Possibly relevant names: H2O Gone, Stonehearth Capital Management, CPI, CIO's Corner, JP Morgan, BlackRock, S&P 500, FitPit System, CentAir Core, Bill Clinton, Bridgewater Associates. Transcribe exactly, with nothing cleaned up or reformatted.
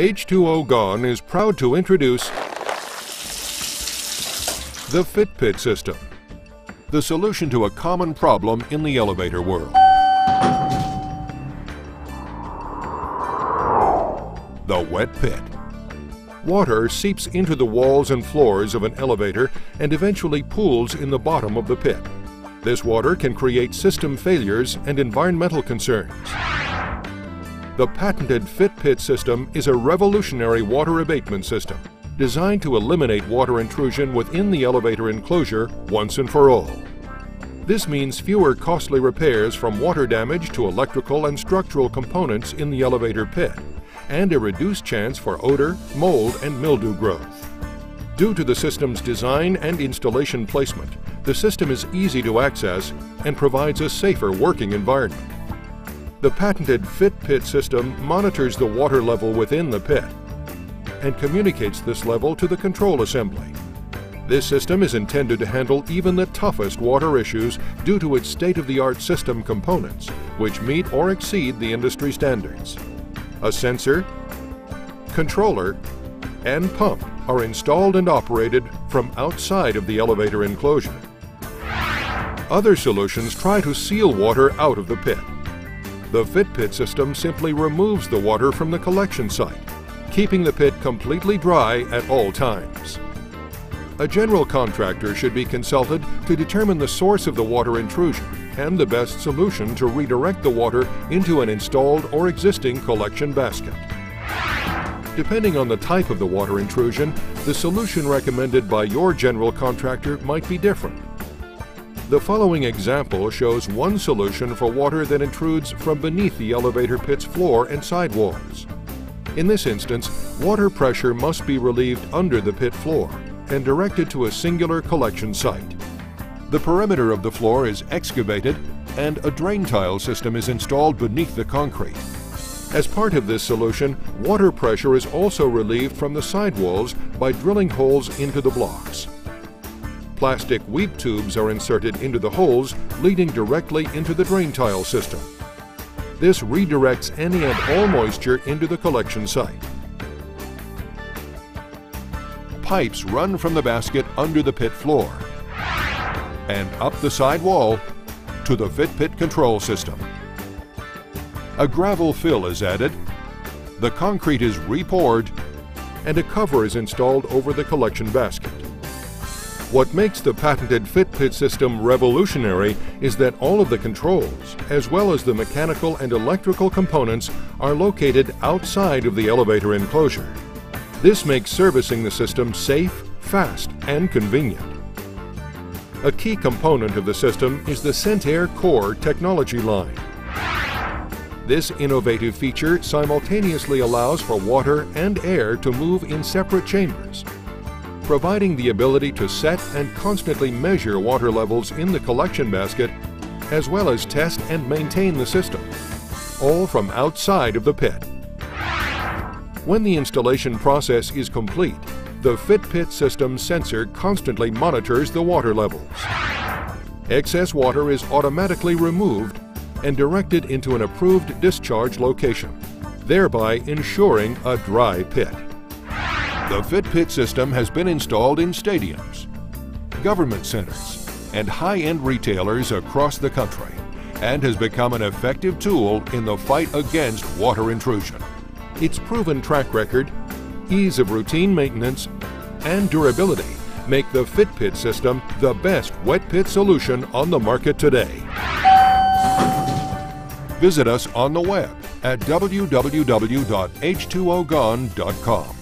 H two O Gone is proud to introduce the FitPit System, the solution to a common problem in the elevator world. The wet pit. Water seeps into the walls and floors of an elevator and eventually pools in the bottom of the pit. This water can create system failures and environmental concerns. The patented FitPit system is a revolutionary water abatement system designed to eliminate water intrusion within the elevator enclosure once and for all. This means fewer costly repairs from water damage to electrical and structural components in the elevator pit, and a reduced chance for odor, mold, and mildew growth. Due to the system's design and installation placement, the system is easy to access and provides a safer working environment. The patented FitPit system monitors the water level within the pit and communicates this level to the control assembly. This system is intended to handle even the toughest water issues due to its state-of-the-art system components, which meet or exceed the industry standards. A sensor, controller, and pump are installed and operated from outside of the elevator enclosure. Other solutions try to seal water out of the pit. The FitPit system simply removes the water from the collection site, keeping the pit completely dry at all times. A general contractor should be consulted to determine the source of the water intrusion and the best solution to redirect the water into an installed or existing collection basket. Depending on the type of the water intrusion, the solution recommended by your general contractor might be different. The following example shows one solution for water that intrudes from beneath the elevator pit's floor and sidewalls. In this instance, water pressure must be relieved under the pit floor and directed to a singular collection site. The perimeter of the floor is excavated and a drain tile system is installed beneath the concrete. As part of this solution, water pressure is also relieved from the sidewalls by drilling holes into the blocks. Plastic weep tubes are inserted into the holes, leading directly into the drain tile system. This redirects any and all moisture into the collection site. Pipes run from the basket under the pit floor and up the side wall to the FitPit control system. A gravel fill is added, the concrete is re-poured, and a cover is installed over the collection basket. What makes the patented FitPit system revolutionary is that all of the controls, as well as the mechanical and electrical components, are located outside of the elevator enclosure. This makes servicing the system safe, fast, and convenient. A key component of the system is the CentAir Core technology line. This innovative feature simultaneously allows for water and air to move in separate chambers, providing the ability to set and constantly measure water levels in the collection basket, as well as test and maintain the system, all from outside of the pit. When the installation process is complete, the FitPit system sensor constantly monitors the water levels. Excess water is automatically removed and directed into an approved discharge location, thereby ensuring a dry pit. The FitPit system has been installed in stadiums, government centers, and high-end retailers across the country, and has become an effective tool in the fight against water intrusion. Its proven track record, ease of routine maintenance, and durability make the FitPit system the best wet pit solution on the market today. Visit us on the web at w w w dot h two o gone dot com.